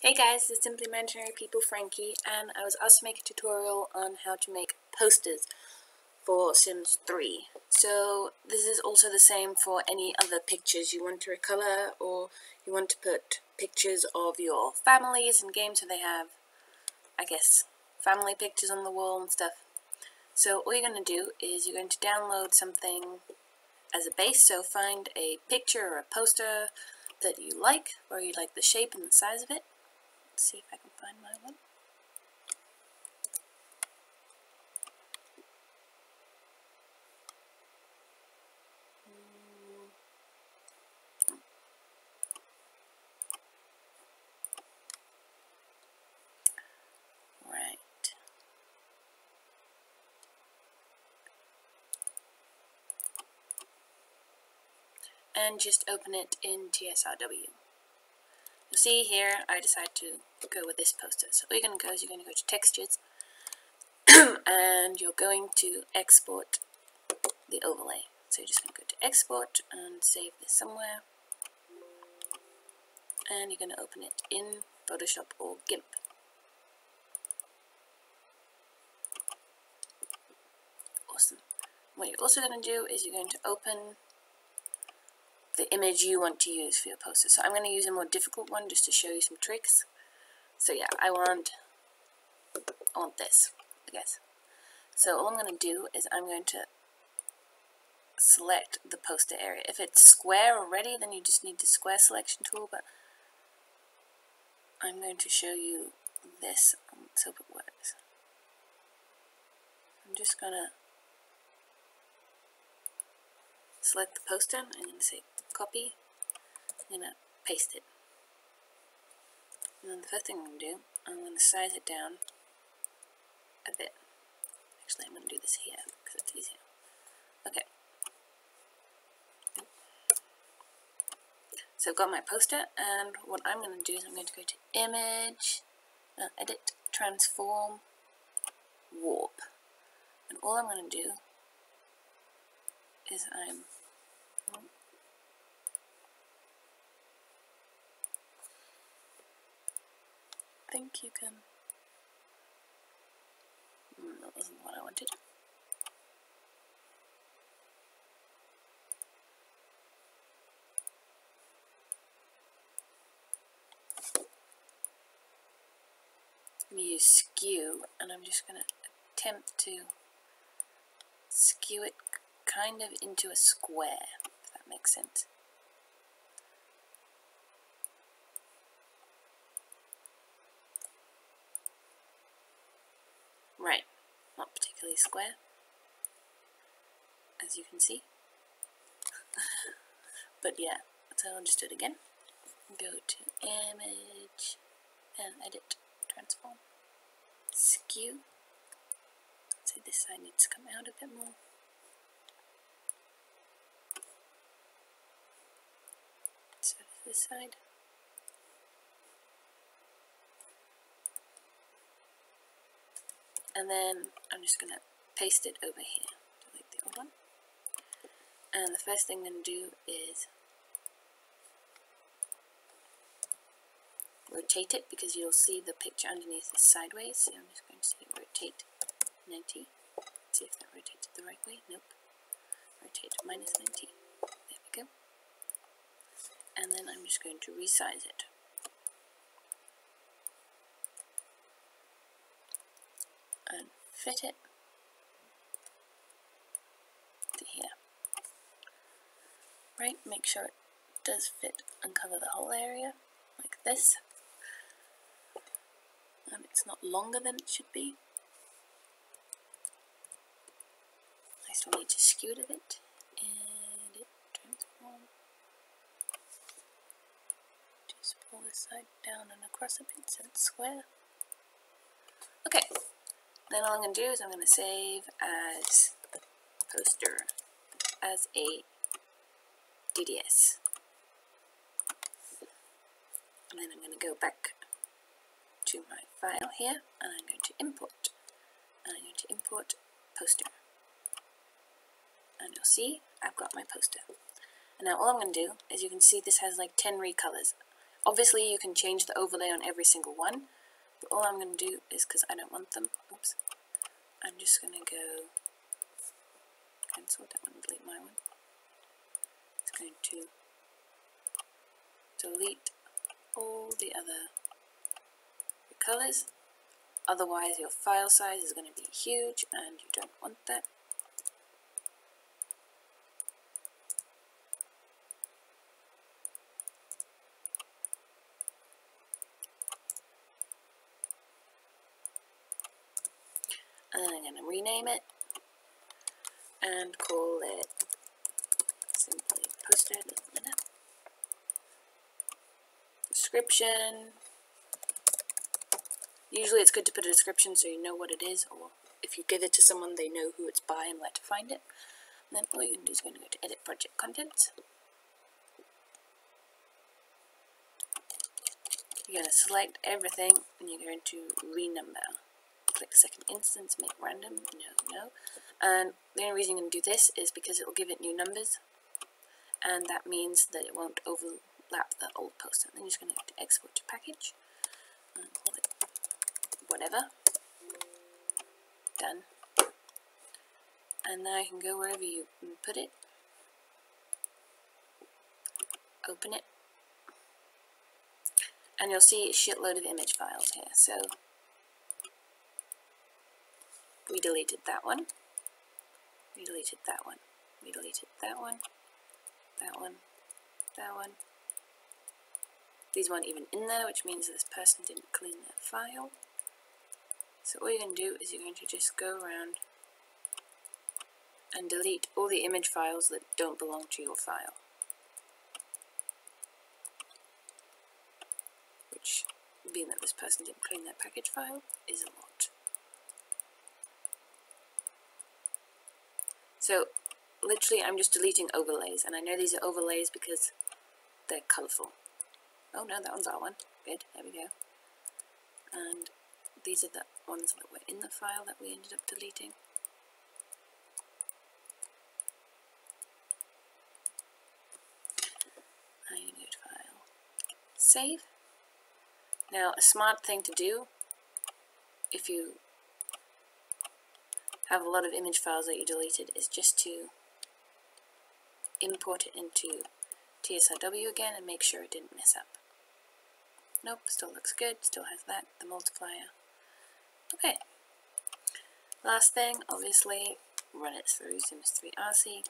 Hey guys, this is Simply Imaginary People Frankie, and I was asked to make a tutorial on how to make posters for Sims 3. So this is also the same for any other pictures you want to recolor, or you want to put pictures of your families and games, so they have, I guess, family pictures on the wall and stuff. So all you're going to do is you're going to download something as a base, so find a picture or a poster that you like, or you like the shape and the size of it. Let's see if I can find my one. Right. And just open it in TSRW. You'll see here, I decide to go with this poster. So what you're going to go is you're going to go to Textures, and you're going to export the overlay. So you're just going to go to Export and save this somewhere. And you're going to open it in Photoshop or GIMP. Awesome. What you're also going to do is you're going to open the image you want to use for your poster. So I'm going to use a more difficult one just to show you some tricks. So yeah, I want this, I guess. So all I'm going to do is I'm going to select the poster area. If it's square already, then you just need the square selection tool, but I'm going to show you this. Let's hope it works. I'm just going to select the poster, I'm going to say copy, I'm going to paste it. And then the first thing I'm going to do, I'm going to size it down a bit. Actually, I'm going to do this here because it's easier. Okay. So I've got my poster, and what I'm going to do is I'm going to go to Image, Edit, Transform, Warp. And all I'm going to do is I think you can. That wasn't what I wanted. I'm going to use skew, and I'm just going to attempt to skew it kind of into a square, if that makes sense. Right, not particularly square, as you can see. But yeah, so I'll just do it again. Go to Image, and Edit, Transform, Skew. So this side needs to come out a bit more. This side. And then I'm just going to paste it over here. Delete the old one. And the first thing I'm going to do is rotate it, because you'll see the picture underneath is sideways. So I'm just going to say rotate 90. Let's see if that rotated the right way. Nope. Rotate -90. There we go. And then I'm just going to resize it. And fit it to here. Right, make sure it does fit and cover the whole area, like this. And it's not longer than it should be. I still need to skew it a bit. And it transforms. Pull this side down and across a bit so it's square. Okay, then all I'm going to do is I'm going to save as poster as a DDS. And then I'm going to go back to my file here, and I'm going to import. And I'm going to import poster. And you'll see I've got my poster. And now all I'm going to do is you can see this has like 10 recolors. Obviously you can change the overlay on every single one, but all I'm going to do is, because I don't want them, oops, I'm just going to go cancel, I don't want to delete my one. It's going to delete all the other colours, otherwise your file size is going to be huge and you don't want that. And then I'm going to rename it and call it Simply Posted. Description. Usually it's good to put a description so you know what it is, or if you give it to someone they know who it's by and where to find it. And then all you're going to do is going to go to Edit Project Contents. You're going to select everything and you're going to renumber. Click second instance, make random, no. And the only reason you're going to do this is because it will give it new numbers, and that means that it won't overlap the old post. And then you're just going to have to export to package and call it whatever. Done. And now you can go wherever you put it, open it, and you'll see a shitload of image files here. So we deleted that one, we deleted that one, we deleted that one, that one, that one. These weren't even in there, which means this person didn't clean their file. So all you're going to do is you're going to just go around and delete all the image files that don't belong to your file. Which, being that this person didn't clean their package file, is a lot. So literally I'm just deleting overlays, and I know these are overlays because they're colourful. Oh no, that one's our one. Good, there we go. And these are the ones that were in the file that we ended up deleting. Now you need file. Save. Now a smart thing to do, if you have a lot of image files that you deleted, is just to import it into TSRW again and make sure it didn't mess up. Nope, still looks good, still has that, the multiplier. Okay, last thing, obviously, run it through Sims 3 RC.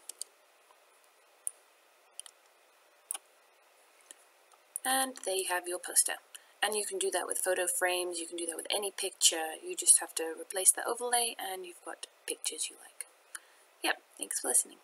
And there you have your poster. And you can do that with photo frames, you can do that with any picture, you just have to replace the overlay and you've got pictures you like. Yep, thanks for listening.